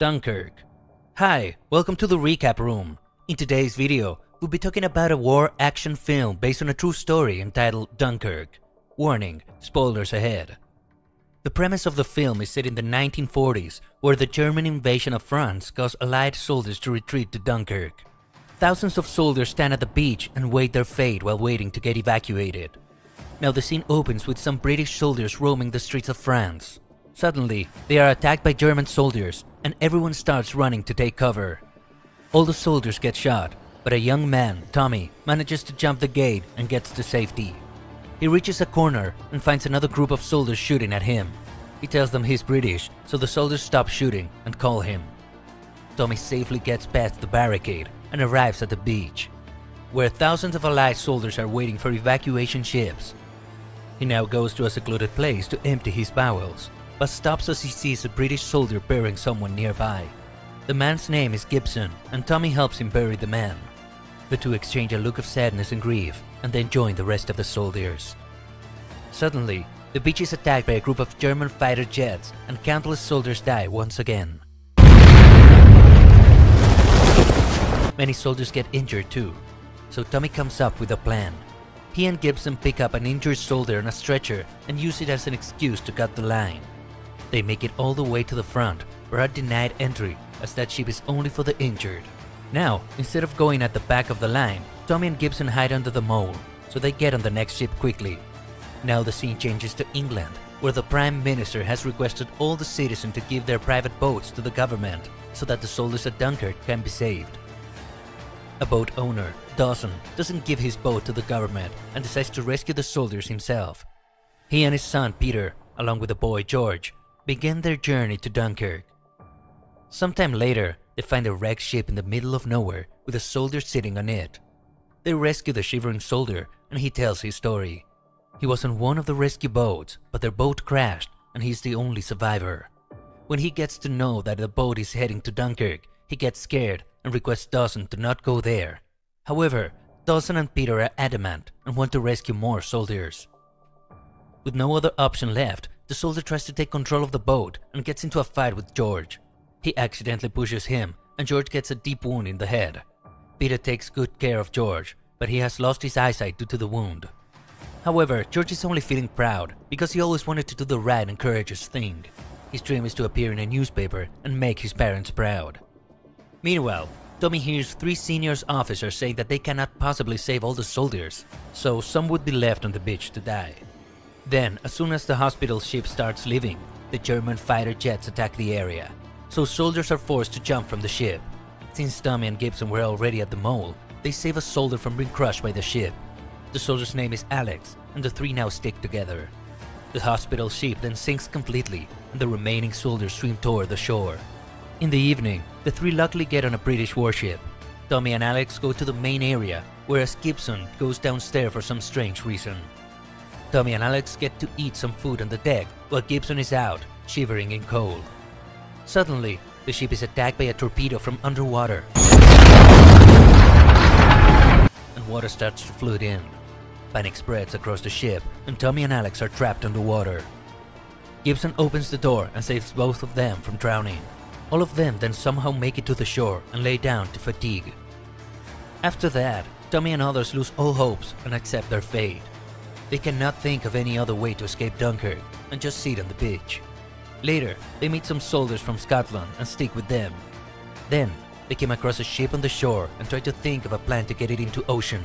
Dunkirk. Hi, welcome to the Recap Room. In today's video, we'll be talking about a war action film based on a true story entitled Dunkirk. Warning, spoilers ahead. The premise of the film is set in the 1940s, where the German invasion of France caused Allied soldiers to retreat to Dunkirk. Thousands of soldiers stand at the beach and wait their fate while waiting to get evacuated. Now the scene opens with some British soldiers roaming the streets of France. Suddenly, they are attacked by German soldiers, and everyone starts running to take cover. All the soldiers get shot, but a young man, Tommy, manages to jump the gate and gets to safety. He reaches a corner and finds another group of soldiers shooting at him. He tells them he's British, so the soldiers stop shooting and call him. Tommy safely gets past the barricade and arrives at the beach, where thousands of Allied soldiers are waiting for evacuation ships. He now goes to a secluded place to empty his bowels, but stops as he sees a British soldier burying someone nearby. The man's name is Gibson, and Tommy helps him bury the man. The two exchange a look of sadness and grief, and then join the rest of the soldiers. Suddenly, the beach is attacked by a group of German fighter jets, and countless soldiers die once again. Many soldiers get injured too, so Tommy comes up with a plan. He and Gibson pick up an injured soldier on a stretcher and use it as an excuse to cut the line. They make it all the way to the front, but are denied entry as that ship is only for the injured. Now, instead of going at the back of the line, Tommy and Gibson hide under the mole, so they get on the next ship quickly. Now the scene changes to England, where the Prime Minister has requested all the citizens to give their private boats to the government, so that the soldiers at Dunkirk can be saved. A boat owner, Dawson, doesn't give his boat to the government and decides to rescue the soldiers himself. He and his son, Peter, along with the boy, George, begin their journey to Dunkirk. Sometime later, they find a wrecked ship in the middle of nowhere with a soldier sitting on it. They rescue the shivering soldier and he tells his story. He was on one of the rescue boats, but their boat crashed and he's the only survivor. When he gets to know that the boat is heading to Dunkirk, he gets scared and requests Dawson to not go there. However, Dawson and Peter are adamant and want to rescue more soldiers. With no other option left, the soldier tries to take control of the boat and gets into a fight with George. He accidentally pushes him and George gets a deep wound in the head. Peter takes good care of George, but he has lost his eyesight due to the wound. However, George is only feeling proud because he always wanted to do the right and courageous thing. His dream is to appear in a newspaper and make his parents proud. Meanwhile, Tommy hears three senior officers say that they cannot possibly save all the soldiers, so some would be left on the beach to die. Then, as soon as the hospital ship starts leaving, the German fighter jets attack the area, so soldiers are forced to jump from the ship. Since Tommy and Gibson were already at the mole, they save a soldier from being crushed by the ship. The soldier's name is Alex, and the three now stick together. The hospital ship then sinks completely, and the remaining soldiers swim toward the shore. In the evening, the three luckily get on a British warship. Tommy and Alex go to the main area, whereas Gibson goes downstairs for some strange reason. Tommy and Alex get to eat some food on the deck while Gibson is out, shivering in cold. Suddenly, the ship is attacked by a torpedo from underwater, and water starts to flood in. Panic spreads across the ship and Tommy and Alex are trapped underwater. Gibson opens the door and saves both of them from drowning. All of them then somehow make it to the shore and lay down to fatigue. After that, Tommy and others lose all hopes and accept their fate. They cannot think of any other way to escape Dunkirk and just sit on the beach. Later, they meet some soldiers from Scotland and stick with them. Then, they came across a ship on the shore and tried to think of a plan to get it into ocean.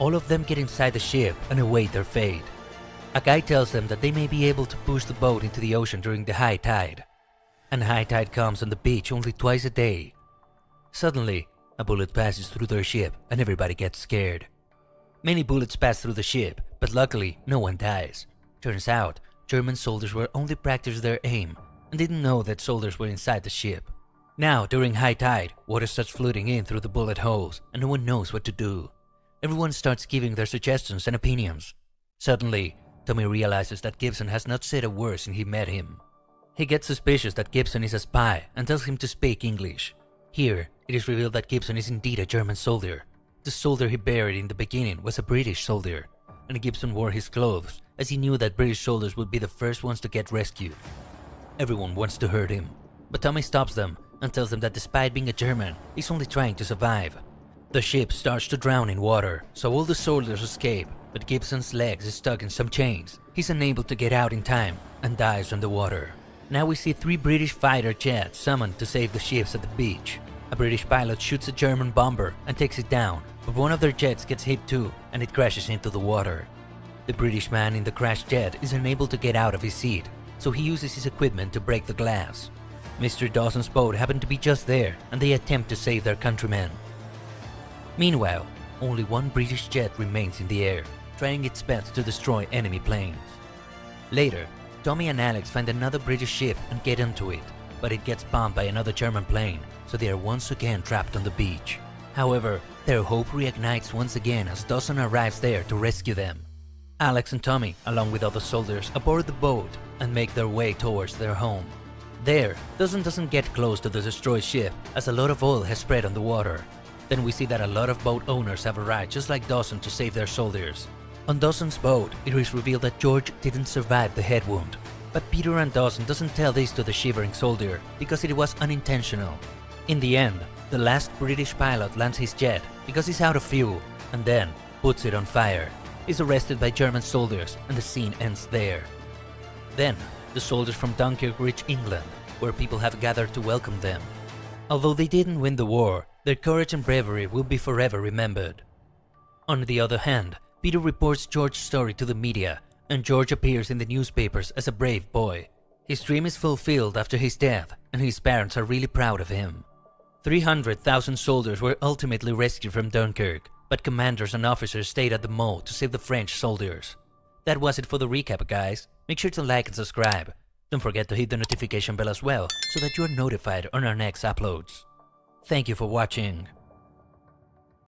All of them get inside the ship and await their fate. A guy tells them that they may be able to push the boat into the ocean during the high tide. And high tide comes on the beach only twice a day. Suddenly, a bullet passes through their ship and everybody gets scared. Many bullets pass through the ship, but luckily no one dies. Turns out, German soldiers were only practicing their aim and didn't know that soldiers were inside the ship. Now, during high tide, water starts flooding in through the bullet holes and no one knows what to do. Everyone starts giving their suggestions and opinions. Suddenly, Tommy realizes that Gibson has not said a word since he met him. He gets suspicious that Gibson is a spy and tells him to speak English. Here, it is revealed that Gibson is indeed a German soldier. The soldier he buried in the beginning was a British soldier, and Gibson wore his clothes as he knew that British soldiers would be the first ones to get rescued. Everyone wants to hurt him, but Tommy stops them and tells them that despite being a German, he's only trying to survive. The ship starts to drown in water, so all the soldiers escape, but Gibson's legs is stuck in some chains. He's unable to get out in time and dies underwater. Now we see 3 British fighter jets summoned to save the ships at the beach. A British pilot shoots a German bomber and takes it down, but one of their jets gets hit too and it crashes into the water. The British man in the crashed jet is unable to get out of his seat, so he uses his equipment to break the glass. Mr. Dawson's boat happened to be just there and they attempt to save their countrymen. Meanwhile, only one British jet remains in the air, trying its best to destroy enemy planes. Later, Tommy and Alex find another British ship and get into it, but it gets bombed by another German plane, so they are once again trapped on the beach. However, their hope reignites once again as Dawson arrives there to rescue them. Alex and Tommy, along with other soldiers, aboard the boat and make their way towards their home. There, Dawson doesn't get close to the destroyed ship as a lot of oil has spread on the water. Then we see that a lot of boat owners have arrived just like Dawson to save their soldiers. On Dawson's boat, it is revealed that George didn't survive the head wound. But Peter and Dawson doesn't tell this to the shivering soldier because it was unintentional. In the end, the last British pilot lands his jet because he's out of fuel and then puts it on fire. He's arrested by German soldiers and the scene ends there. Then, the soldiers from Dunkirk reach England, where people have gathered to welcome them. Although they didn't win the war, their courage and bravery will be forever remembered. On the other hand, Peter reports George's story to the media, and George appears in the newspapers as a brave boy. His dream is fulfilled after his death, and his parents are really proud of him. 300,000 soldiers were ultimately rescued from Dunkirk, but commanders and officers stayed at the mole to save the French soldiers. That was it for the recap, guys. Make sure to like and subscribe. Don't forget to hit the notification bell as well, so that you are notified on our next uploads. Thank you for watching.